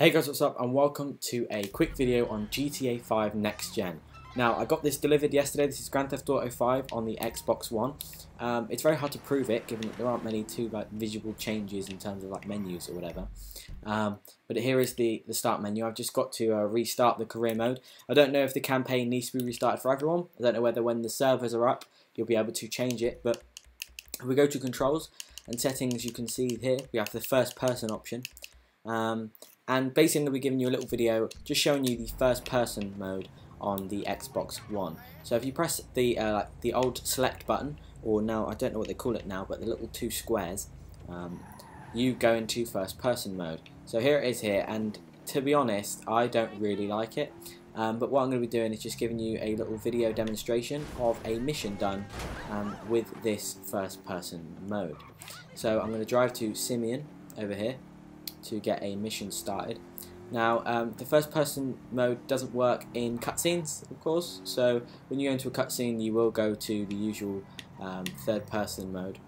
Hey guys, what's up and welcome to a quick video on GTA 5 Next Gen. Now, I got this delivered yesterday. This is Grand Theft Auto V on the Xbox One. It's very hard to prove it, given that there aren't many visual changes in terms of menus or whatever. But here is the start menu. I've just got to restart the career mode. I don't know if the campaign needs to be restarted for everyone. I don't know whether when the servers are up, you'll be able to change it. But if we go to controls and settings, you can see here, we have the first person option. And basically, we'll be giving you a little video just showing you the first person mode on the Xbox One. So if you press the old select button, or now I don't know what they call it now, but the little two squares, you go into first person mode. So here it is here, and to be honest, I don't really like it. But what I'm going to be doing is just giving you a little video demonstration of a mission done with this first person mode. So I'm going to drive to Simeon over here to get a mission started. Now, the first person mode doesn't work in cutscenes, of course, so when you go into a cutscene you will go to the usual third person mode,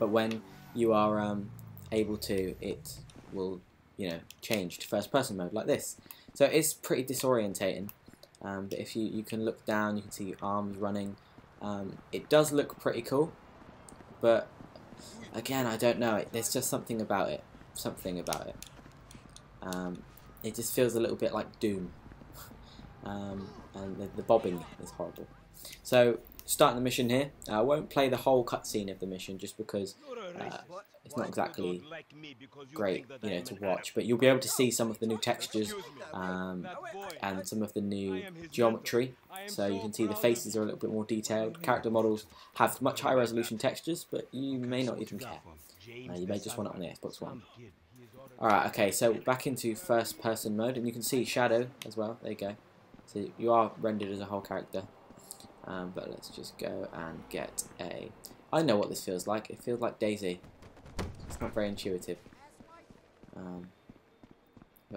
but when you are able to, it will, you know, change to first person mode like this. So it's pretty disorientating, but if you can look down, you can see your arms running. It does look pretty cool, but again, I don't know, there's just something about it. It just feels a little bit like Doom, and the bobbing is horrible. So starting the mission here. I won't play the whole cutscene of the mission just because it's not exactly great, you know, to watch. But you'll be able to see some of the new textures and some of the new geometry. So you can see the faces are a little bit more detailed. Character models have much higher resolution textures, but you may not even care. You may just want it on the Xbox One. Alright, okay, so back into first person mode, and you can see Shadow as well. There you go. So you are rendered as a whole character. But let's just go and get a... I know what this feels like. It feels like Daisy. It's not very intuitive. But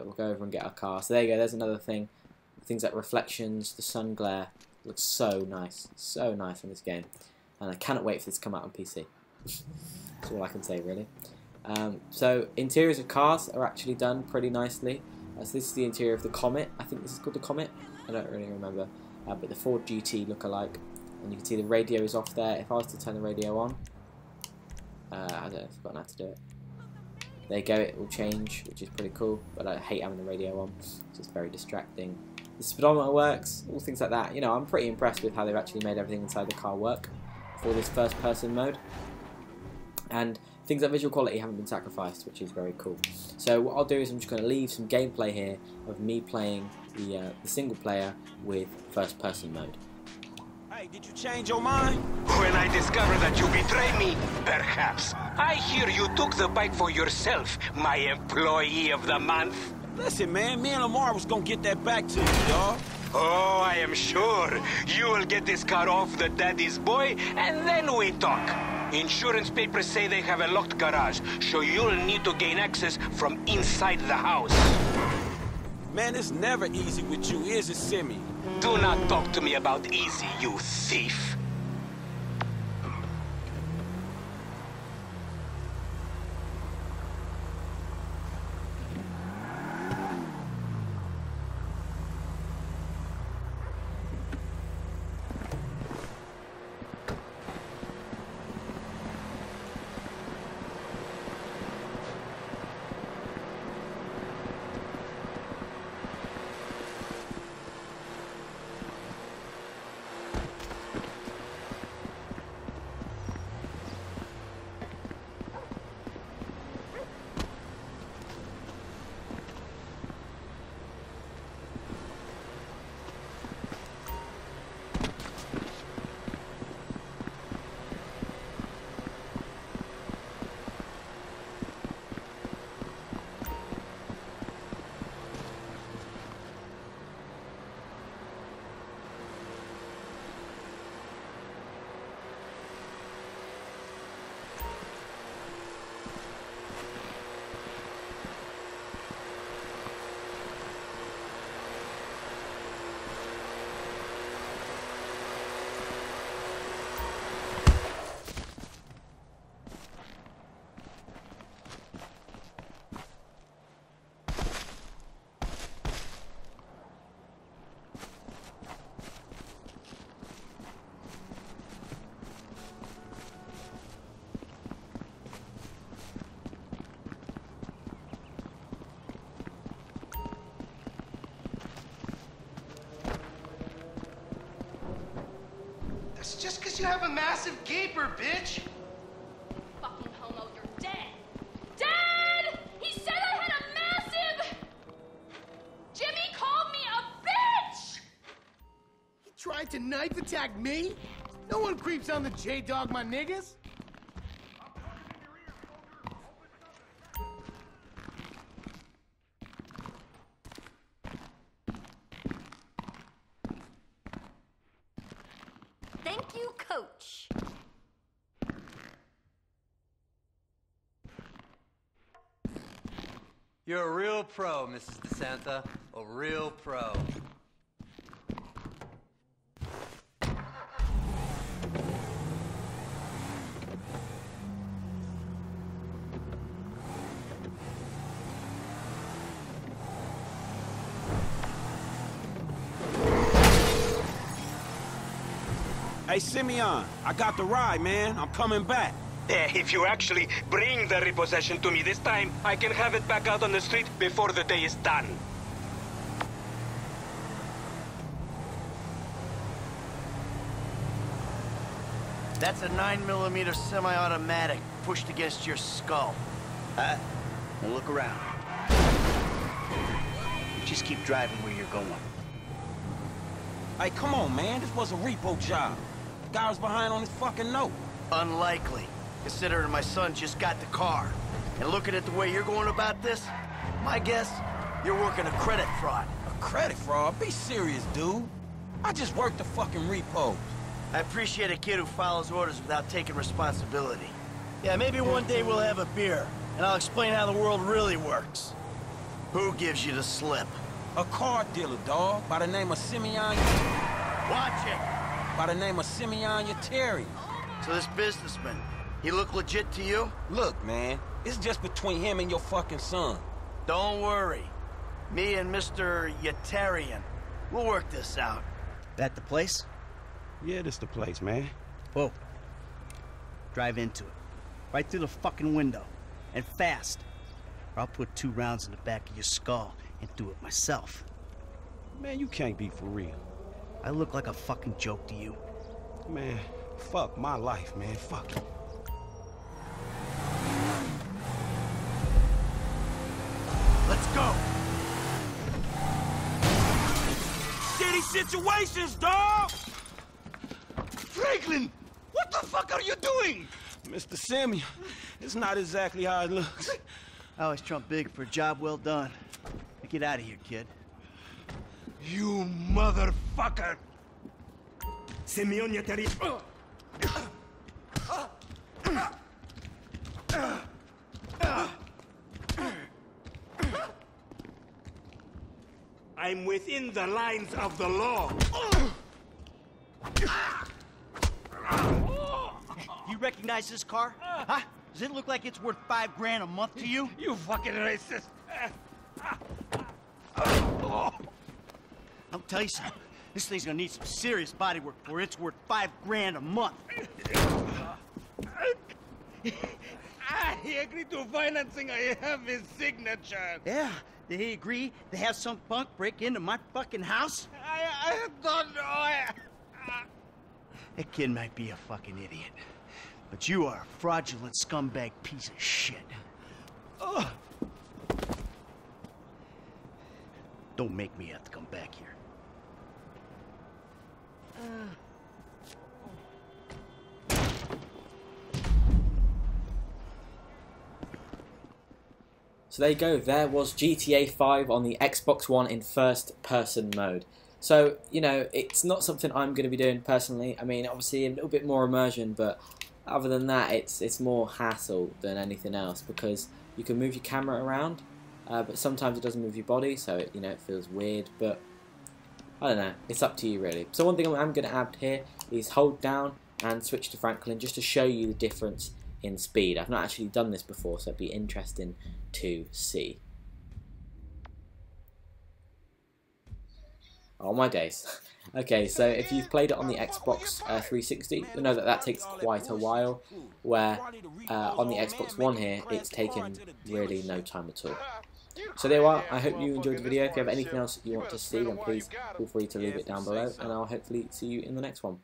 we'll go over and get our car. So there you go, there's another thing. Things like reflections, the sun glare. It looks so nice in this game. And I cannot wait for this to come out on PC. That's all I can say, really. So interiors of cars are actually done pretty nicely. So this is the interior of the Comet. I think this is called the Comet. I don't really remember. But the Ford GT look-alike. And you can see the radio is off there. If I was to turn the radio on, I don't know, I've forgotten how to do it. There you go, it will change, which is pretty cool. But I hate having the radio on, it's just very distracting. The speedometer works, all things like that. You know, I'm pretty impressed with how they've actually made everything inside the car work for this first-person mode. And things like visual quality haven't been sacrificed, which is very cool. So what I'll do is I'm just going to leave some gameplay here of me playing the single player with first person mode. Hey, did you change your mind? When I discovered that you betrayed me, perhaps. I hear you took the bike for yourself, my employee of the month. Listen, man, me and Lamar was going to get that back to you, dog. Oh, I am sure. You will get this car off the daddy's boy, and then we talk. Insurance papers say they have a locked garage, so you'll need to gain access from inside the house. Man, it's never easy with you, is it, Simi? Do not talk to me about easy, you thief. It's just because you have a massive gaper, bitch! Fucking homo, you're dead! Dead! He said I had a massive... Jimmy called me a bitch! He tried to knife attack me? No one creeps on the J-Dog, my niggas! You're a real pro, Mrs. DeSanta. A real pro. Hey, Simeon, I got the ride, man. I'm coming back. If you actually bring the repossession to me this time, I can have it back out on the street before the day is done. That's a 9mm semi-automatic pushed against your skull. Huh? Now look around. Just keep driving where you're going. Hey, come on, man. This was a repo job. The guy was behind on his fucking note. Unlikely. Considering my son just got the car. And looking at the way you're going about this, my guess, you're working a credit fraud. A credit fraud? Be serious, dude. I just worked the fucking repos. I appreciate a kid who follows orders without taking responsibility. Yeah, maybe one day we'll have a beer, and I'll explain how the world really works. Who gives you the slip? A car dealer, dog, by the name of Simeon... Watch it! By the name of Simeon Yetarian. So this businessman... He look legit to you? Look, man, it's just between him and your fucking son. Don't worry. Me and Mr. Yetarian, we'll work this out. That the place? Yeah, this the place, man. Whoa. Drive into it. Right through the fucking window. And fast. Or I'll put 2 rounds in the back of your skull and do it myself. Man, you can't be for real. I look like a fucking joke to you. Man, fuck my life, man. Fuck it. Let's go! Shitty situations, dawg! Franklin! What the fuck are you doing? Mr. Samuel, it's not exactly how it looks. I always trump big for a job well done. Now get out of here, kid. You motherfucker! Simeon Yetarian... I'm within the lines of the law. You recognize this car? Huh? Does it look like it's worth $5 grand a month to you? You fucking racist. I'll tell you something. This thing's gonna need some serious bodywork before it's worth $5 grand a month. He agreed to financing I have his signature. Yeah. Did he agree to have some punk break into my fucking house? I don't know. That kid might be a fucking idiot, but you are a fraudulent scumbag piece of shit. Oh. Don't make me have to come back here. So there you go, there was GTA 5 on the Xbox One in first-person mode. So, you know, it's not something I'm going to be doing personally. I mean, obviously a little bit more immersion, but other than that, it's more hassle than anything else because you can move your camera around, but sometimes it doesn't move your body, so, you know, it feels weird, but I don't know, it's up to you really. So one thing I'm going to add here is hold down and switch to Franklin just to show you the difference in speed. I've not actually done this before, so it'd be interesting to see. Oh my days. Okay, so if you've played it on the Xbox 360, you know that takes quite a while, where on the Xbox One here, it's taken really no time at all. So there you are, I hope you enjoyed the video. If you have anything else you want to see, then please feel free to leave it down below, and I'll hopefully see you in the next one.